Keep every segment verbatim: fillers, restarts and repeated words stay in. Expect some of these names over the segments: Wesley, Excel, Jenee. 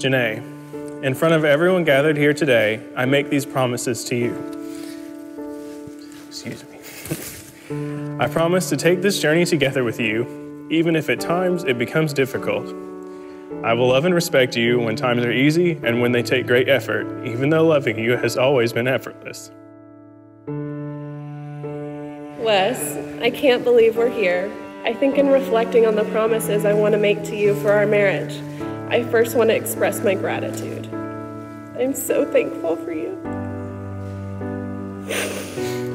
Jenee, in front of everyone gathered here today, I make these promises to you. Excuse me. I promise to take this journey together with you, even if at times it becomes difficult. I will love and respect you when times are easy and when they take great effort, even though loving you has always been effortless. Wes, I can't believe we're here. I think in reflecting on the promises I want to make to you for our marriage, I first want to express my gratitude. I'm so thankful for you.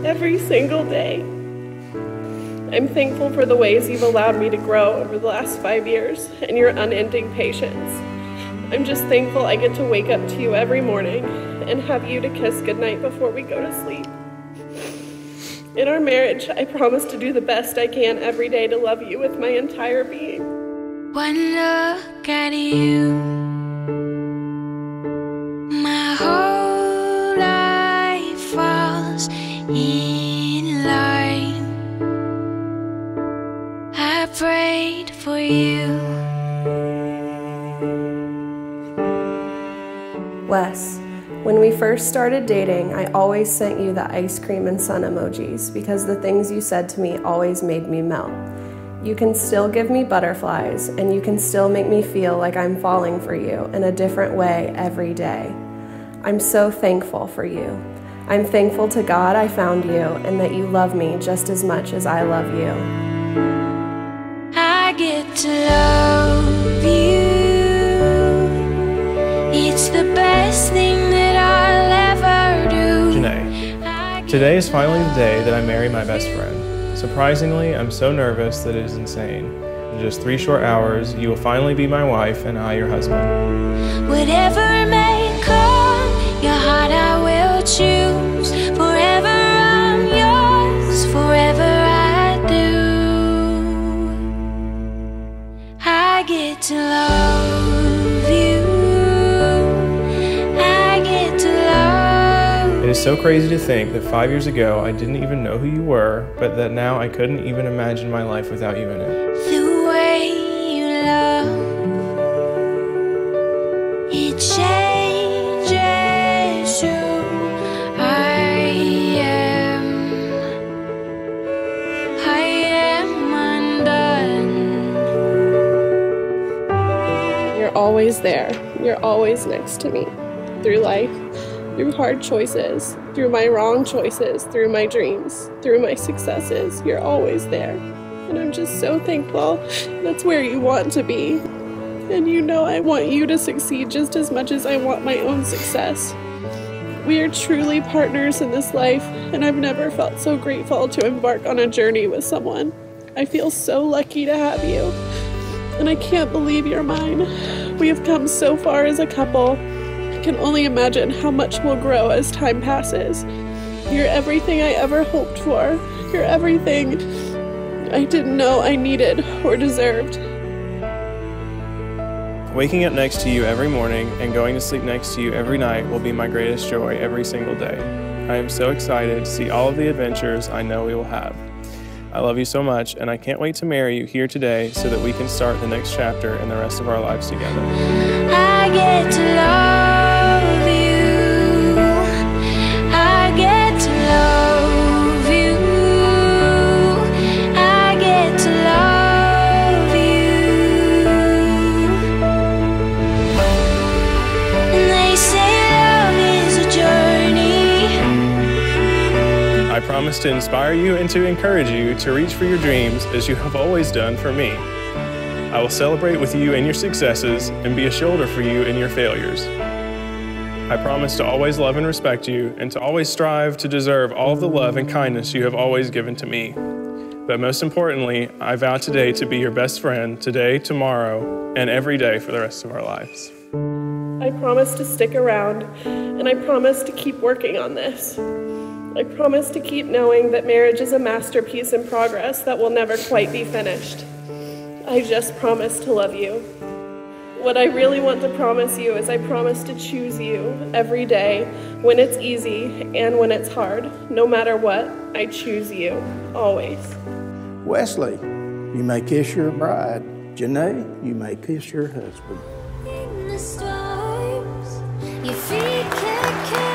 Every single day. I'm thankful for the ways you've allowed me to grow over the last five years and your unending patience. I'm just thankful I get to wake up to you every morning and have you to kiss goodnight before we go to sleep. In our marriage, I promise to do the best I can every day to love you with my entire being. One look at you, my whole life falls in line. I prayed for you. Wes, when we first started dating, I always sent you the ice cream and sun emojis because the things you said to me always made me melt. You can still give me butterflies, and you can still make me feel like I'm falling for you in a different way every day. I'm so thankful for you. I'm thankful to God I found you and that you love me just as much as I love you. I get to love you. It's the best thing that I'll ever do. Jenee, today is finally the day that I marry my best friend. Surprisingly, I'm so nervous that it is insane. In just three short hours, you will finally be my wife and I your husband. Whatever may come, your heart I will choose. Forever I'm yours, forever I do. I get to love you. I get to love you. It is so crazy to think that five years ago, I didn't even know who you were, but that now I couldn't even imagine my life without you in it. The way you love, it changes who I am. I am undone. You're always there. You're always next to me through life. Through hard choices, through my wrong choices, through my dreams, through my successes, you're always there. And I'm just so thankful. That's where you want to be. And you know I want you to succeed just as much as I want my own success. We are truly partners in this life, and I've never felt so grateful to embark on a journey with someone. I feel so lucky to have you. And I can't believe you're mine. We have come so far as a couple. I can only imagine how much will grow as time passes. You're everything I ever hoped for. You're everything I didn't know I needed or deserved. Waking up next to you every morning and going to sleep next to you every night will be my greatest joy every single day. I am so excited to see all of the adventures I know we will have. I love you so much, and I can't wait to marry you here today so that we can start the next chapter and the rest of our lives together. I get to love. I promise to inspire you and to encourage you to reach for your dreams as you have always done for me. I will celebrate with you in your successes and be a shoulder for you in your failures. I promise to always love and respect you and to always strive to deserve all of the love and kindness you have always given to me. But most importantly, I vow today to be your best friend today, tomorrow, and every day for the rest of our lives. I promise to stick around, and I promise to keep working on this. I promise to keep knowing that marriage is a masterpiece in progress that will never quite be finished. I just promise to love you. What I really want to promise you is I promise to choose you every day, when it's easy and when it's hard. No matter what, I choose you, always. Wesley, you may kiss your bride. Jenee, you may kiss your husband. Your feet kick, kick.